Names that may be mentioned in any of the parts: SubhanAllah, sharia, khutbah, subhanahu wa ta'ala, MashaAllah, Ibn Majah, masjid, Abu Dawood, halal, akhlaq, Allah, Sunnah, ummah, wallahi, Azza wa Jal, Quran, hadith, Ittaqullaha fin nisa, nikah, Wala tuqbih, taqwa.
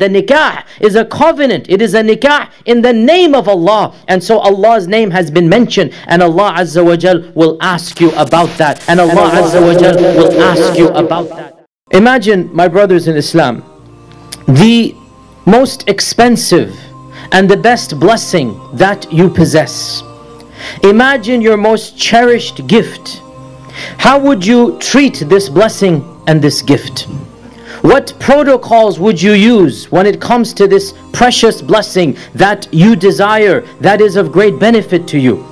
The nikah is a covenant. It is a nikah in the name of Allah. And so Allah's name has been mentioned. And Allah Azza wa Jal will ask you about that. And Allah Azza wa Jal will ask you about that. Imagine, my brothers in Islam, the most expensive and the best blessing that you possess. Imagine your most cherished gift. How would you treat this blessing and this gift? What protocols would you use when it comes to this precious blessing that you desire, that is of great benefit to you?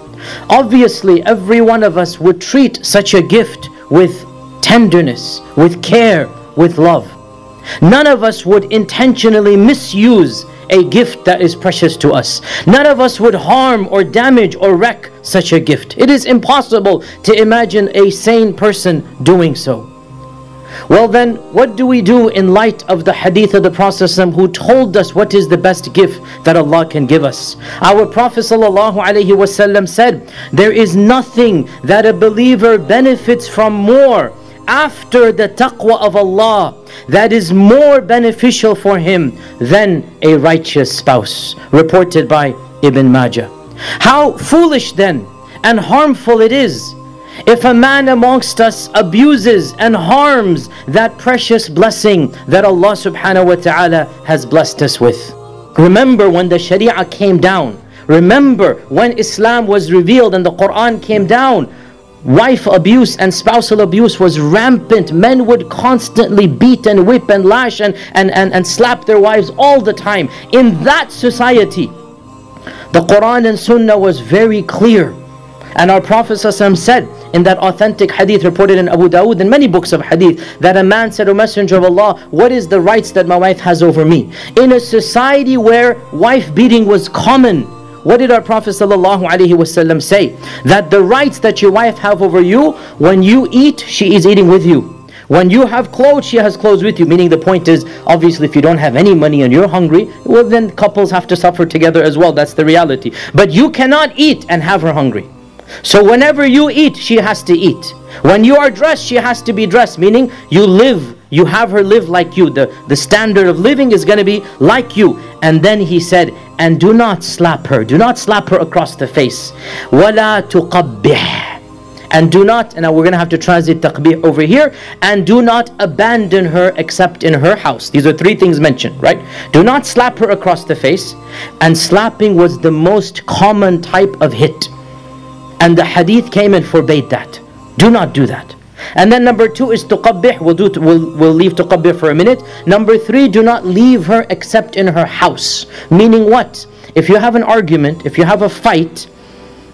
Obviously, every one of us would treat such a gift with tenderness, with care, with love. None of us would intentionally misuse a gift that is precious to us. None of us would harm or damage or wreck such a gift. It is impossible to imagine a sane person doing so. Well then, what do we do in light of the hadith of the Prophet who told us what is the best gift that Allah can give us? Our Prophet ﷺ said, there is nothing that a believer benefits from more after the taqwa of Allah that is more beneficial for him than a righteous spouse, reported by Ibn Majah. How foolish then and harmful it is if a man amongst us abuses and harms that precious blessing that Allah subhanahu wa ta'ala has blessed us with. Remember when the sharia came down, remember when Islam was revealed and the Quran came down, wife abuse and spousal abuse was rampant. Men would constantly beat and whip and lash and slap their wives all the time. In that society, the Quran and Sunnah was very clear. And our Prophet ﷺ said in that authentic hadith reported in Abu Dawood and many books of hadith that a man said, O Messenger of Allah, what is the rights that my wife has over me? In a society where wife beating was common, what did our Prophet ﷺ say? That the rights that your wife have over you, when you eat, she is eating with you. When you have clothes, she has clothes with you. Meaning the point is, obviously if you don't have any money and you're hungry, well then couples have to suffer together as well. That's the reality. But you cannot eat and have her hungry. So whenever you eat, she has to eat. When you are dressed, she has to be dressed. Meaning you live, you have her live like you. The standard of living is going to be like you. And then he said, and do not slap her. Do not slap her across the face. Wala tuqbih. And do not, and now we're going to have to translate taqbih over here. And do not abandon her except in her house. These are three things mentioned, right? Do not slap her across the face. And slapping was the most common type of hit. And the hadith came and forbade that. Do not do that. And then number two is tuqabbih. We'll leave tuqabbih for a minute. Number three, do not leave her except in her house. Meaning what? If you have an argument, if you have a fight,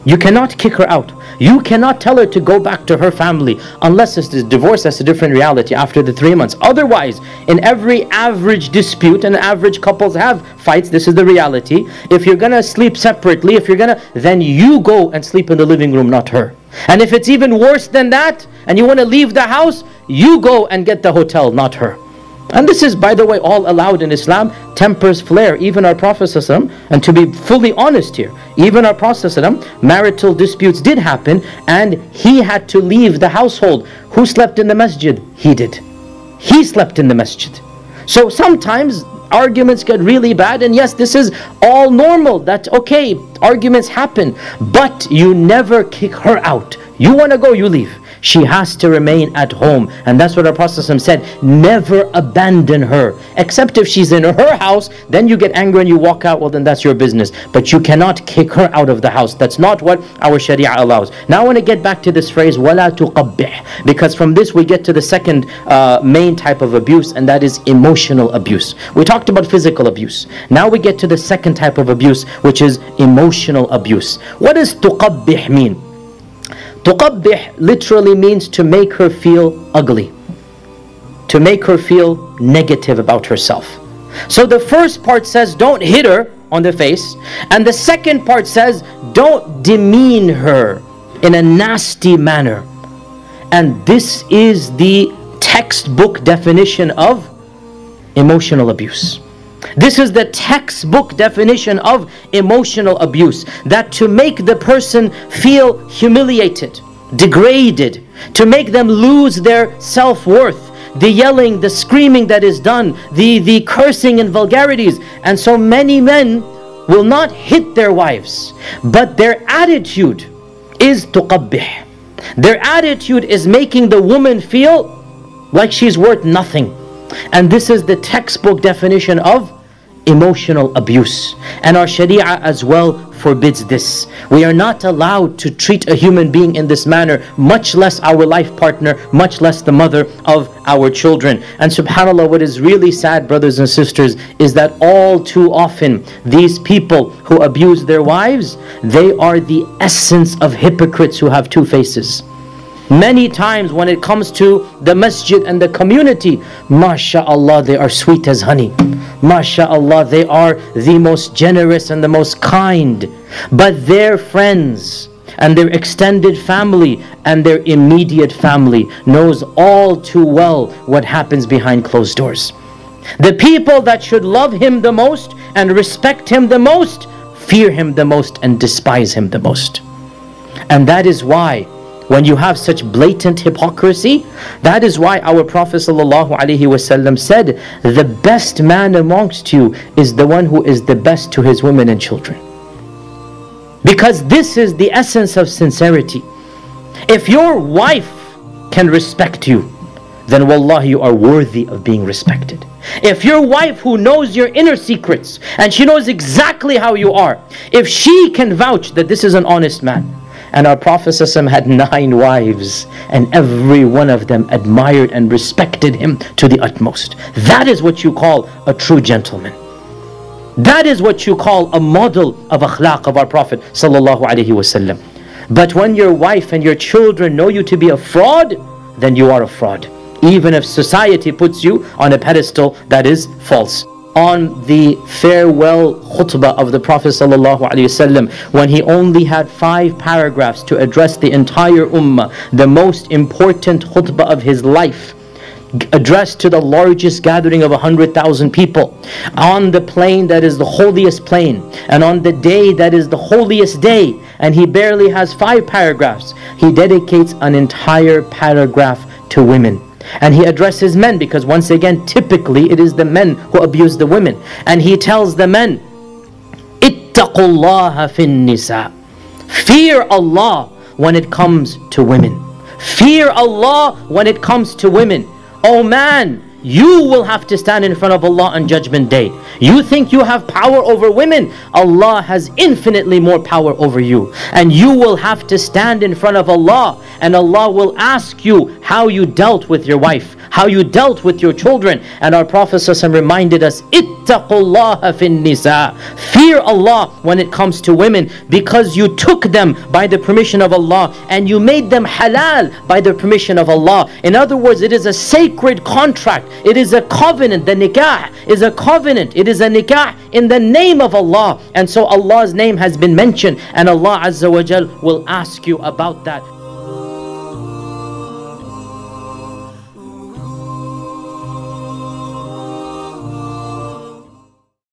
you cannot kick her out. You cannot tell her to go back to her family. Unless it's divorce, that's a different reality after the 3 months. Otherwise, in every average dispute, and average couples have fights, this is the reality. If you're going to sleep separately, then you go and sleep in the living room, not her. And if it's even worse than that, and you want to leave the house, you go and get the hotel, not her. And this is, by the way, all allowed in Islam. Tempers flare. Even our Prophet ﷺ, and to be fully honest here, even our Prophet ﷺ, marital disputes did happen and he had to leave the household. Who slept in the masjid? He did. He slept in the masjid. So sometimes arguments get really bad, and yes, this is all normal. That okay, arguments happen, but you never kick her out. You want to go, you leave. She has to remain at home. And that's what our Prophet said. Never abandon her. Except if she's in her house, then you get angry and you walk out. Well, then that's your business. But you cannot kick her out of the house. That's not what our Sharia allows. Now I want to get back to this phrase, وَلَا تُقَبِّح. Because from this we get to the second main type of abuse, and that is emotional abuse. We talked about physical abuse. Now we get to the second type of abuse, which is emotional abuse. What does تُقَبِّح mean? Tuqabbih literally means to make her feel ugly, to make her feel negative about herself. So the first part says don't hit her on the face, and the second part says don't demean her in a nasty manner. And this is the textbook definition of emotional abuse. This is the textbook definition of emotional abuse. That to make the person feel humiliated, degraded, to make them lose their self-worth, the yelling, the screaming that is done, the cursing and vulgarities. And so many men will not hit their wives, but their attitude is tuqabbih. Their attitude is making the woman feel like she's worth nothing. And this is the textbook definition of emotional abuse. And our sharia as well forbids this. We are not allowed to treat a human being in this manner, much less our life partner, much less the mother of our children. And subhanAllah, what is really sad, brothers and sisters, is that all too often these people who abuse their wives, they are the essence of hypocrites who have two faces. Many times when it comes to the masjid and the community, MashaAllah, they are sweet as honey. MashaAllah, they are the most generous and the most kind. But their friends and their extended family and their immediate family knows all too well what happens behind closed doors. The people that should love him the most and respect him the most, fear him the most and despise him the most. And that is why when you have such blatant hypocrisy, that is why our Prophet ﷺ said, the best man amongst you is the one who is the best to his women and children. Because this is the essence of sincerity. If your wife can respect you, then wallahi you are worthy of being respected. If your wife, who knows your inner secrets and she knows exactly how you are, if she can vouch that this is an honest man. And our Prophet ﷺ had 9 wives, and every one of them admired and respected him to the utmost. That is what you call a true gentleman. That is what you call a model of akhlaq of our Prophet ﷺ. But when your wife and your children know you to be a fraud, then you are a fraud. Even if society puts you on a pedestal that is false. On the farewell khutbah of the Prophet ﷺ, when he only had 5 paragraphs to address the entire ummah, the most important khutbah of his life, addressed to the largest gathering of 100,000 people, on the plain that is the holiest plain, and on the day that is the holiest day, and he barely has 5 paragraphs, he dedicates an entire paragraph to women. And he addresses men, because once again, typically it is the men who abuse the women. And he tells the men, Ittaqullaha fin nisa. Fear Allah when it comes to women. Fear Allah when it comes to women. Oh man, you will have to stand in front of Allah on Judgment Day. You think you have power over women? Allah has infinitely more power over you. And you will have to stand in front of Allah. And Allah will ask you how you dealt with your wife, how you dealt with your children. And our Prophet ﷺ reminded us, Ittaqullaha fin nisa. Fear Allah when it comes to women, because you took them by the permission of Allah and you made them halal by the permission of Allah. In other words, it is a sacred contract. It is a covenant. The nikah is a covenant. It is a nikah in the name of Allah. And so Allah's name has been mentioned, and Allah Azza wa Jal will ask you about that.